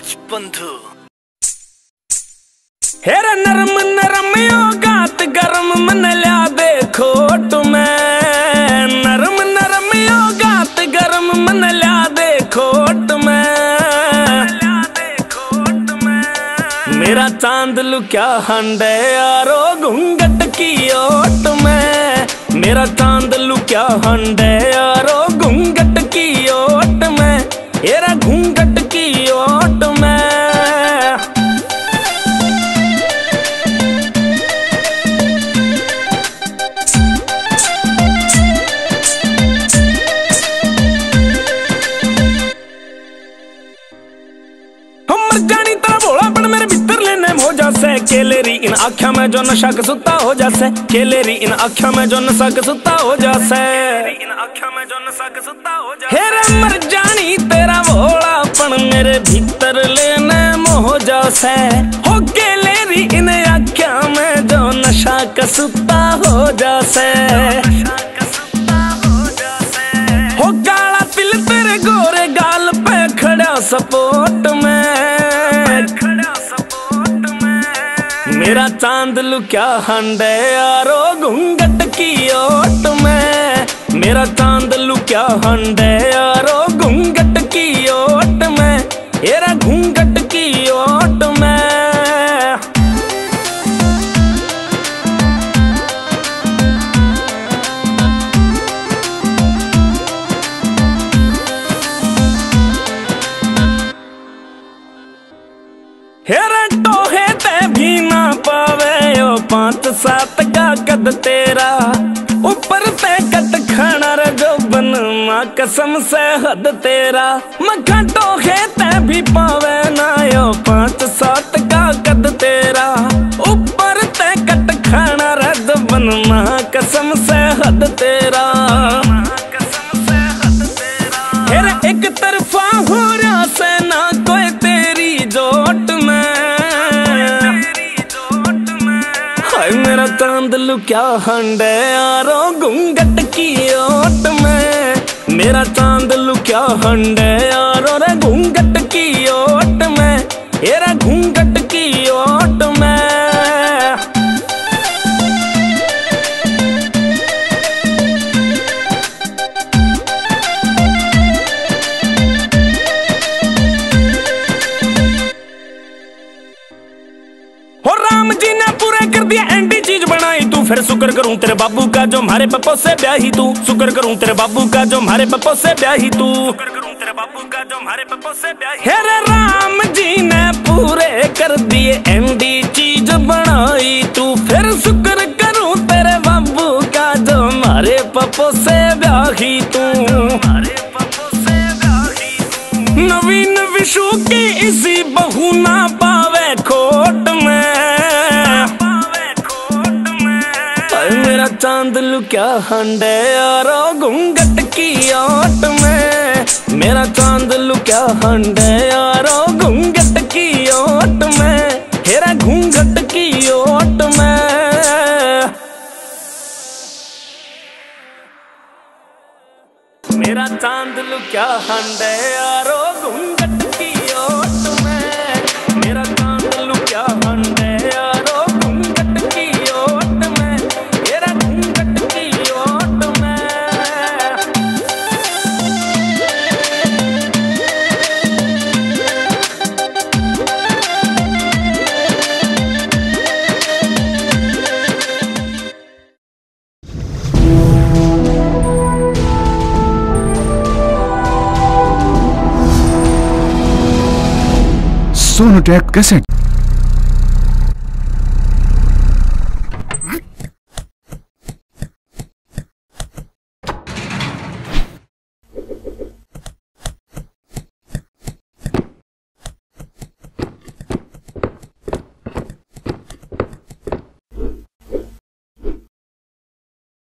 राजबंधु। हेरा नरम नरम योगात गरम मन लिया देखो तुम्हें, नरम नरम योगात गरम मन लिया देखो तुम्हें, मेरा चांद लुक्या हंडे यारो घूंघट की ओट में, मेरा चांद लुक्या हंडे यारो घूंघट की ओट में, हेरा घूंघट की ओट में। केलेरी इन आँखों में जो नशा के सुता हो जासे, केलेरी इन आँखों में जो नशा के सुता हो जासे, इन आँखों में जो नशा के सुता हो जासे। हेरा मर जानी तेरा भोलापन मेरे भीतर लेने मोह जासे, हो केलेरी इन आँखों में जो नशा के सुता हो जासे, हो काला तिल तेरे गोरे गाल पे खड़ा सपोर्ट में, मेरा चांद लुक्या हंडे यारो घूंघट की ओट में, मेरा चांद लुक्या हंडे यारो घूंघट की ओट में, हेरा घूंघट की ओट में। हेरा टोहे ते भी ना पावे ओ पांच सात का कद तेरा, ऊपर ते कट खाना रे जो बन मां कसम से हद तेरा, मखा टोहे ते भी पावे ना ओ पांच सात का कद तेरा, ऊपर ते कट खाना रे जो बन मां कसम से हद तेरा, कसम से हद तेरा। हेरा एक तरफा हो रहा से ना कोई तेरी जोट में, मेरा चांद लुक्या हंडे यारो घूंघट की ओट में, मेरा चांद लुक्या हंडे यारो रे घूंघट की ओट में, हेरा घूंघट की ओट में। फिर शुक्र करूं तेरे बाबू का जो हमारे पप्पो से ब्याही तू, शुक्र करूं तेरे बाबू का जो हमारे पप्पो से ब्याही तू, शुक्र करूं तेरे बाबू का जो हमारे पप्पो से ब्याही। हेरे राम जी ने पूरे कर दिए एंडी चीज बनाई तू, फिर शुक्र करूं तेरे बाबू का जो हमारे पप्पो से ब्याही तू, नवीन विशु की इसी बहू ना पावे खोट में, मेरा चांद लुक्या हंडे यारो घूंघट की ओट में, मेरा चांद लुक्या हंडे यारो घूंघट की ओट में, हेरा घूंघट की ओट में। मेरा चांद लुक्या हंडे यारो घूंघट की ओट में, मेरा चांद लुक्या हंडे यारो घूंघट की ओट में, हेरा घूंघट की ओट में। Sonu tape cassette.